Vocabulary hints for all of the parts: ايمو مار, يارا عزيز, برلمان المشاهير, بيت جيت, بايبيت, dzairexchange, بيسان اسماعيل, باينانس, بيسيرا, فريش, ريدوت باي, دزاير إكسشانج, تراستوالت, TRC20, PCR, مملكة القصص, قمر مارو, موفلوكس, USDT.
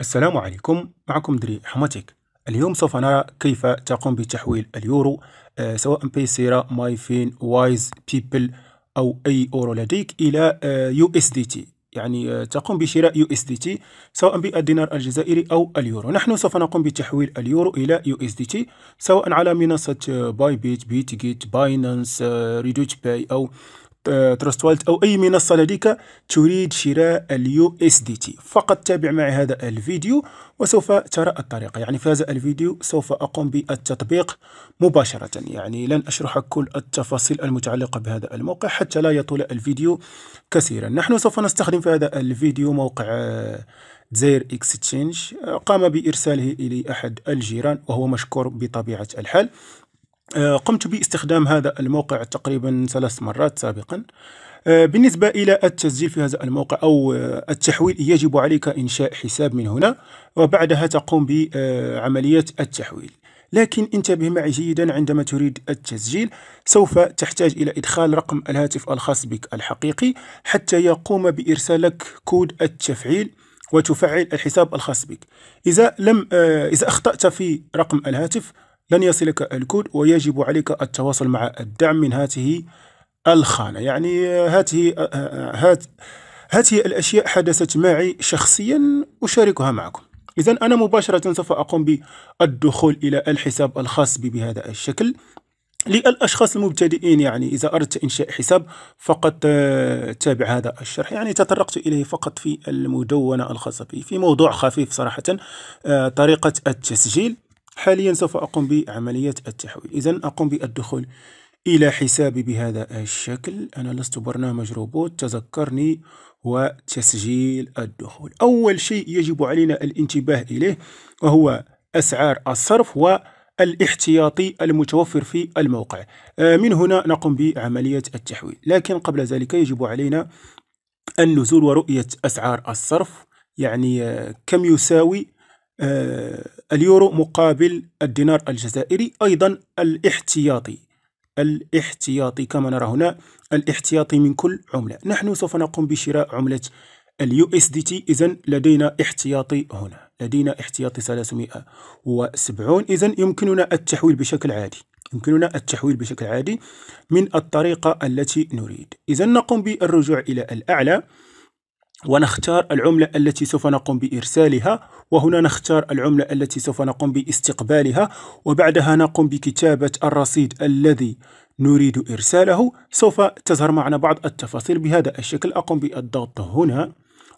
السلام عليكم، معكم دري حماتيك. اليوم سوف نرى كيف تقوم بتحويل اليورو سواء بيسيرا، مايفين، وايز، بيبل أو أي أورو لديك إلى USDT. يعني تقوم بشراء USDT سواء بالدينار الجزائري أو اليورو. نحن سوف نقوم بتحويل اليورو إلى USDT سواء على منصة بايبيت، بيتجيت، باينانس، ريدوت باي أو تراستوالت أو أي منصة لديك تريد شراء اليو اس دي تي. فقط تابع معي هذا الفيديو وسوف ترى الطريقة. يعني في هذا الفيديو سوف أقوم بالتطبيق مباشرة، يعني لن أشرح كل التفاصيل المتعلقة بهذا الموقع حتى لا يطول الفيديو كثيرا. نحن سوف نستخدم في هذا الفيديو موقع dzairexchange قام بإرساله إلي أحد الجيران وهو مشكور بطبيعة الحال. قمت باستخدام هذا الموقع تقريبا 3 مرات سابقا. بالنسبة إلى التسجيل في هذا الموقع أو التحويل يجب عليك إنشاء حساب من هنا وبعدها تقوم بعملية التحويل. لكن انتبه معي جيدا، عندما تريد التسجيل سوف تحتاج إلى إدخال رقم الهاتف الخاص بك الحقيقي حتى يقوم بإرسالك كود التفعيل وتفعل الحساب الخاص بك. إذا أخطأت في رقم الهاتف لن يصلك الكود ويجب عليك التواصل مع الدعم من هذه الخانة. يعني هذه الأشياء حدثت معي شخصيا أشاركها معكم. إذن أنا مباشرة سوف أقوم بالدخول إلى الحساب الخاص بي بهذا الشكل. للأشخاص المبتدئين، يعني إذا أردت إنشاء حساب فقط تابع هذا الشرح، يعني تطرقت إليه فقط في المدونة الخاصة بي في موضوع خفيف صراحة، طريقة التسجيل. حاليا سوف أقوم بعملية التحويل. إذن أقوم بالدخول إلى حسابي بهذا الشكل. أنا لست برنامج روبوت، تذكرني، وتسجيل الدخول. أول شيء يجب علينا الانتباه إليه وهو أسعار الصرف والاحتياطي المتوفر في الموقع. من هنا نقوم بعملية التحويل، لكن قبل ذلك يجب علينا النزول ورؤية أسعار الصرف، يعني كم يساوي اليورو مقابل الدينار الجزائري. أيضا الاحتياطي كما نرى هنا، الاحتياطي من كل عملة. نحن سوف نقوم بشراء عملة اليو اس دي تي. إذن لدينا احتياطي هنا، لدينا احتياطي 370. إذن يمكننا التحويل بشكل عادي، يمكننا التحويل بشكل عادي من الطريقة التي نريد. إذن نقوم بالرجوع إلى الأعلى ونختار العملة التي سوف نقوم بإرسالها، وهنا نختار العملة التي سوف نقوم باستقبالها، وبعدها نقوم بكتابة الرصيد الذي نريد إرساله. سوف تظهر معنا بعض التفاصيل بهذا الشكل. أقوم بالضغط هنا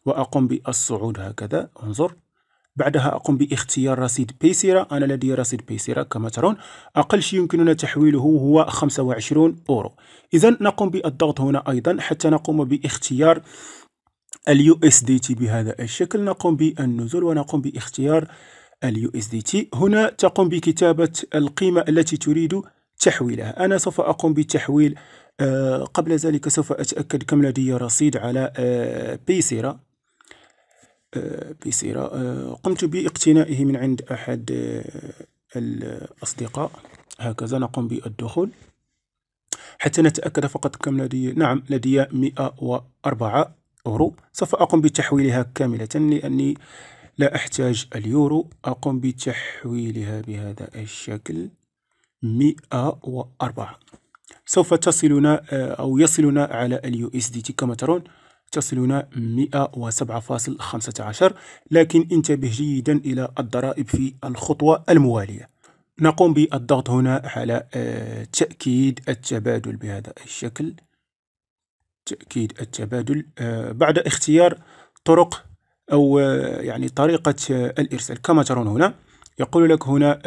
وأقوم بالصعود هكذا، انظر. بعدها أقوم باختيار رصيد بيسيرا. أنا لدي رصيد بيسيرا كما ترون، أقل شيء يمكننا تحويله هو 25 أورو. إذن نقوم بالضغط هنا أيضا حتى نقوم باختيار اليو اس دي تي بهذا الشكل. نقوم بالنزول ونقوم باختيار اليو اس دي تي. هنا تقوم بكتابة القيمة التي تريد تحويلها. أنا سوف أقوم بتحويل. قبل ذلك سوف أتأكد كم لدي رصيد على بيسيرا. قمت باقتنائه من عند أحد الأصدقاء. هكذا نقوم بالدخول حتى نتأكد فقط كم لدي. نعم، لدي 104 أورو. سوف أقوم بتحويلها كاملة لأني لا أحتاج اليورو. أقوم بتحويلها بهذا الشكل، 104. سوف تصلنا أو يصلنا على اليو اس دي تي كما ترون، تصلنا 107.15. لكن انتبه جيدا إلى الضرائب في الخطوة الموالية. نقوم بالضغط هنا على تأكيد التبادل بهذا الشكل، تأكيد التبادل. بعد اختيار طرق أو يعني طريقة الإرسال كما ترون هنا، يقول لك هنا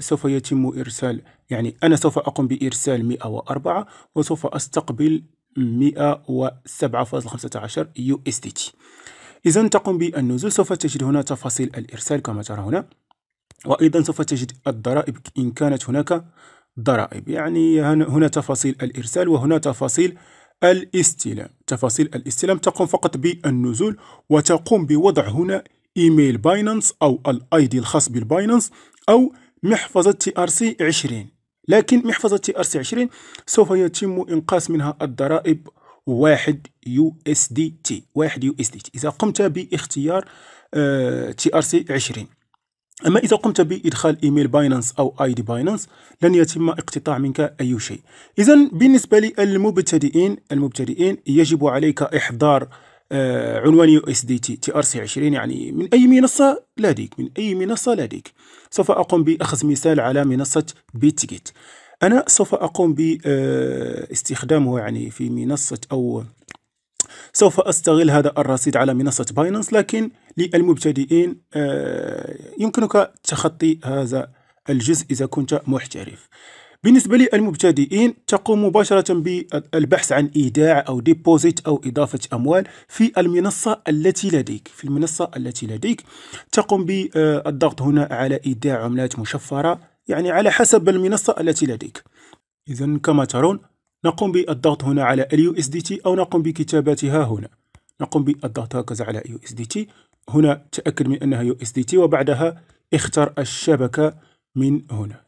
سوف يتم إرسال. يعني أنا سوف أقوم بإرسال 104 وسوف أستقبل 107.15 USDT. إذن تقوم بالنزول. سوف تجد هنا تفاصيل الإرسال كما ترى هنا، وأيضا سوف تجد الضرائب إن كانت هناك ضرائب. يعني هنا تفاصيل الإرسال وهنا تفاصيل الاستلام. تفاصيل الاستلام تقوم فقط بالنزول وتقوم بوضع هنا ايميل باينانس او الاي دي الخاص بالباينانس او محفظة TRC20. لكن محفظة TRC20 سوف يتم انقاص منها الضرائب 1 USDT. إذا قمت باختيار TRC20. أما إذا قمت بإدخال إيميل باينانس أو آي دي باينانس لن يتم اقتطاع منك أي شيء. إذا بالنسبة للمبتدئين يجب عليك إحضار عنوان USDT TRC20 يعني من أي منصة لديك سوف أقوم بأخذ مثال على منصة بيتجيت. أنا سوف أقوم باستخدامه يعني في منصة أو سوف أستغل هذا الرصيد على منصة باينانس، لكن للمبتدئين يمكنك تخطي هذا الجزء إذا كنت محترف. بالنسبة للمبتدئين تقوم مباشرة بالبحث عن إيداع أو ديبوزيت أو إضافة أموال في المنصة التي لديك. تقوم بالضغط هنا على إيداع عملات مشفرة يعني على حسب المنصة التي لديك. إذن كما ترون نقوم بالضغط هنا على USDT أو نقوم بكتابتها هنا. نقوم بالضغط هكذا على USDT. هنا تأكد من أنها USDT وبعدها اختر الشبكة من هنا.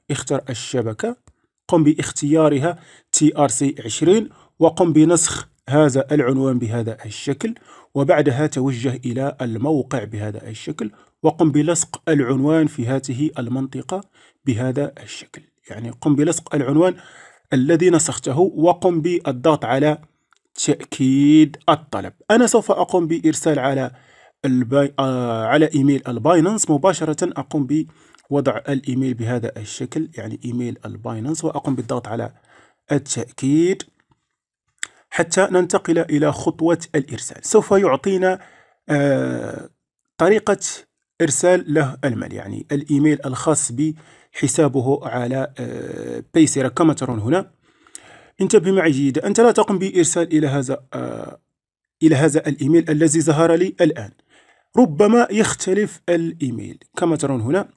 قم باختيارها TRC20 وقم بنسخ هذا العنوان بهذا الشكل وبعدها توجه إلى الموقع بهذا الشكل وقم بلصق العنوان في هذه المنطقة بهذا الشكل. يعني قم بلصق العنوان الذي نسخته وقم بالضغط على تأكيد الطلب. أنا سوف أقوم بإرسال على إيميل الباينانس مباشرة. أقوم بوضع الإيميل بهذا الشكل يعني إيميل الباينانس وأقوم بالضغط على التأكيد حتى ننتقل إلى خطوة الإرسال. سوف يعطينا طريقة إرسال له المال يعني الإيميل الخاص بحسابه على PCR كما ترون هنا. انتبه معي جيدا، أنت لا تقوم بإرسال إلى هذا الإيميل الذي ظهر لي الآن، ربما يختلف الإيميل كما ترون هنا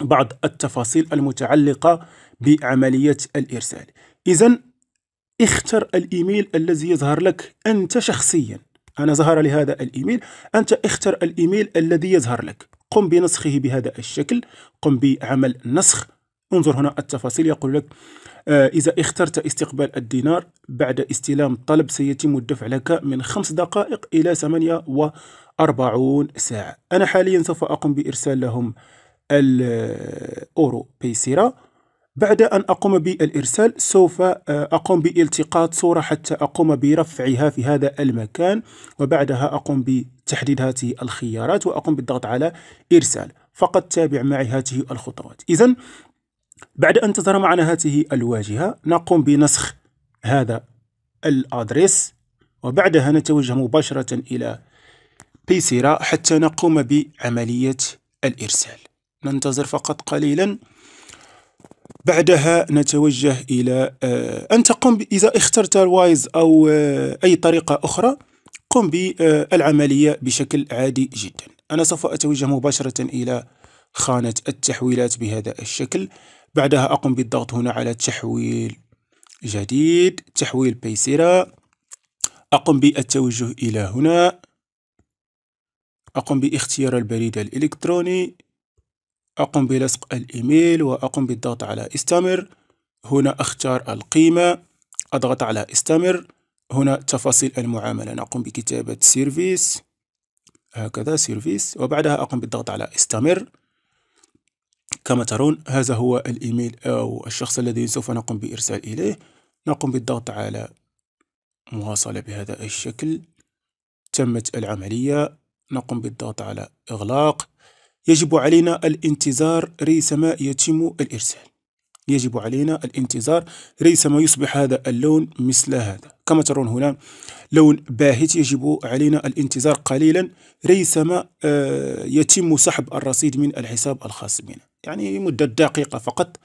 بعض التفاصيل المتعلقة بعملية الإرسال. إذا اختر الإيميل الذي يظهر لك أنت شخصيا. أنا ظهر لي هذا الإيميل، أنت اختر الإيميل الذي يظهر لك. قم بنسخه بهذا الشكل، قم بعمل نسخ. انظر هنا التفاصيل يقول لك إذا اخترت استقبال الدينار بعد استلام طلب سيتم الدفع لك من 5 دقائق إلى 48 ساعة. أنا حاليا سوف أقوم بإرسال لهم الأورو بيسيرا. بعد أن أقوم بالإرسال سوف أقوم بالتقاط صورة حتى أقوم برفعها في هذا المكان وبعدها أقوم بتحديد هذه الخيارات وأقوم بالضغط على إرسال. فقط تابع معي هذه الخطوات. إذن بعد أن تظهر معنا هذه الواجهة نقوم بنسخ هذا الأدرس وبعدها نتوجه مباشرة إلى بيسيرا حتى نقوم بعملية الإرسال. ننتظر فقط قليلا. بعدها نتوجه إلى أن تقوم إذا اخترت الوايز أو أي طريقة أخرى قم بالعملية بشكل عادي جدا. أنا سوف أتوجه مباشرة إلى خانة التحويلات بهذا الشكل. بعدها أقوم بالضغط هنا على تحويل جديد، تحويل بيسيرا. أقوم بالتوجه إلى هنا، أقوم باختيار البريد الإلكتروني، أقوم بلصق الإيميل وأقوم بالضغط على استمر. هنا أختار القيمة، أضغط على استمر. هنا تفاصيل المعاملة، نقوم بكتابة سيرفيس هكذا سيرفيس وبعدها أقوم بالضغط على استمر. كما ترون هذا هو الإيميل أو الشخص الذي سوف نقوم بإرسال إليه. نقوم بالضغط على مواصلة بهذا الشكل. تمت العملية. نقوم بالضغط على إغلاق. يجب علينا الانتظار ريثما يتم الإرسال. يصبح هذا اللون مثل هذا كما ترون هنا لون باهت. يجب علينا الانتظار قليلا ريثما يتم سحب الرصيد من الحساب الخاص بنا يعني مدة دقيقة فقط،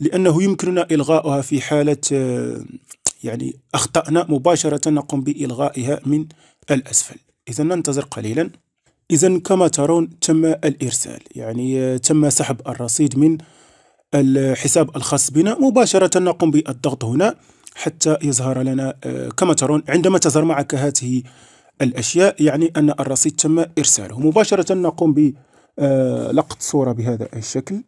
لأنه يمكننا إلغاؤها في حالة يعني أخطأنا مباشرة. نقوم بإلغائها من الأسفل. إذا ننتظر قليلا. إذا كما ترون تم الإرسال يعني تم سحب الرصيد من الحساب الخاص بنا مباشرة. نقوم بالضغط هنا حتى يظهر لنا كما ترون. عندما تظهر معك هذه الأشياء يعني أن الرصيد تم إرساله مباشرة. نقوم بلقط صورة بهذا الشكل،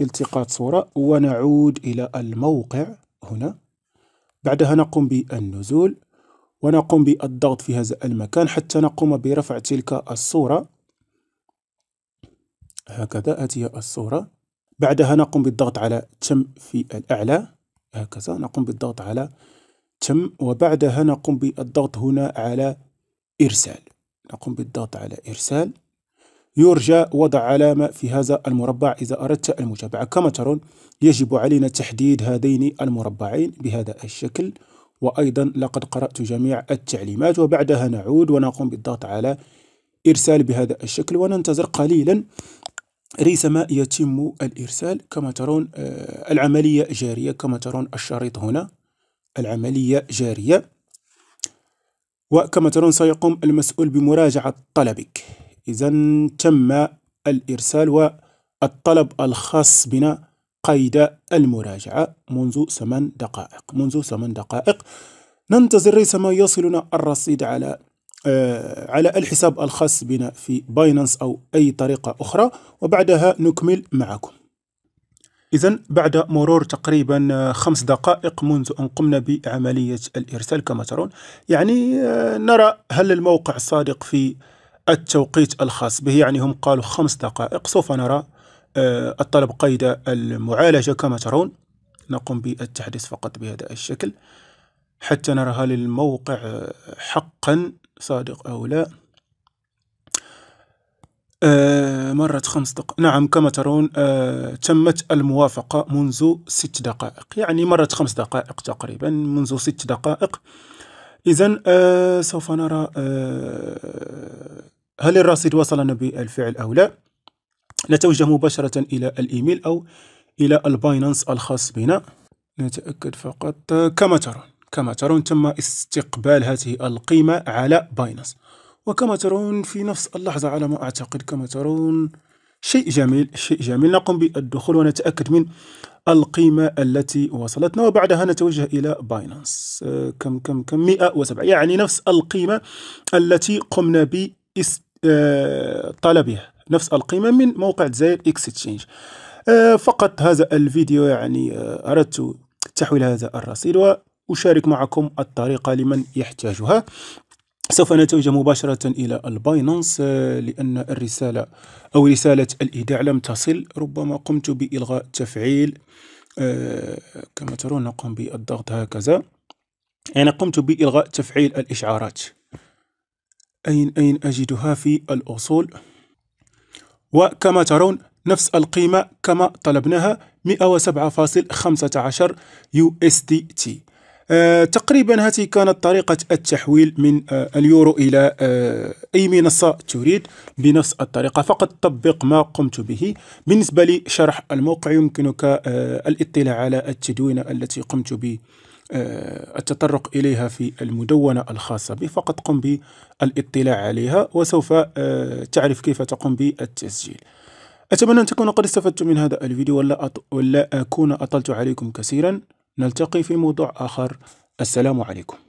التقاط صورة، ونعود إلى الموقع هنا. بعدها نقوم بالنزول ونقوم بالضغط في هذا المكان حتى نقوم برفع تلك الصورة هكذا. هذه الصورة. بعدها نقوم بالضغط على تم في الأعلى هكذا، نقوم بالضغط على تم، وبعدها نقوم بالضغط هنا على إرسال، نقوم بالضغط على إرسال. يرجى وضع علامة في هذا المربع إذا أردت المتابعة. كما ترون يجب علينا تحديد هذين المربعين بهذا الشكل، وأيضا لقد قرأت جميع التعليمات. وبعدها نعود ونقوم بالضغط على إرسال بهذا الشكل، وننتظر قليلا ريثما يتم الإرسال. كما ترون العملية جارية، كما ترون الشريط هنا العملية جارية. وكما ترون سيقوم المسؤول بمراجعة طلبك. إذا تم الإرسال والطلب الخاص بنا قيد المراجعة منذ 8 دقائق. ننتظر ريثما يصلنا الرصيد على الحساب الخاص بنا في باينانس أو أي طريقة أخرى، وبعدها نكمل معكم. إذا بعد مرور تقريبا 5 دقائق منذ أن قمنا بعملية الإرسال كما ترون، يعني نرى هل الموقع صادق في التوقيت الخاص به. يعني هم قالوا 5 دقائق. سوف نرى الطلب قيد المعالجة كما ترون. نقوم بالتحديث فقط بهذا الشكل حتى نرى هل الموقع حقا صادق أو لا. مرت 5 دقائق. نعم كما ترون تمت الموافقة منذ 6 دقائق، يعني مرت 5 دقائق تقريبا منذ 6 دقائق. إذا سوف نرى هل الرصيد وصلنا بالفعل أو لا. نتوجه مباشرة إلى الإيميل أو إلى الباينانس الخاص بنا، نتأكد فقط. كما ترون تم استقبال هذه القيمة على باينانس. وكما ترون في نفس اللحظة على ما أعتقد، كما ترون شيء جميل. نقوم بالدخول ونتأكد من القيمة التي وصلتنا، وبعدها نتوجه إلى باينانس. كم 107، يعني نفس القيمة التي قمنا بطلبها، نفس القيمة من موقع دزاير اكستشينج. فقط هذا الفيديو، يعني أردت تحويل هذا الرصيد وأشارك معكم الطريقة لمن يحتاجها. سوف نتوجه مباشرة إلى الباينانس لأن الرسالة أو رسالة الإيداع لم تصل، ربما قمت بإلغاء تفعيل. كما ترون نقوم بالضغط هكذا، يعني قمت بإلغاء تفعيل الإشعارات. أين أجدها؟ في الأصول. وكما ترون نفس القيمة كما طلبناها 107.15 USDT. تقريبا هذه كانت طريقة التحويل من اليورو إلى أي منصة تريد بنفس الطريقة. فقط طبق ما قمت به. بالنسبة لشرح الموقع يمكنك الاطلاع على التدوينة التي قمت به التطرق إليها في المدونة الخاصة بي. فقط قم بالاطلاع عليها وسوف تعرف كيف تقوم بالتسجيل. أتمنى أن تكونوا قد استفدتم من هذا الفيديو ولا أكون أطلت عليكم كثيرا. نلتقي في موضوع آخر. السلام عليكم.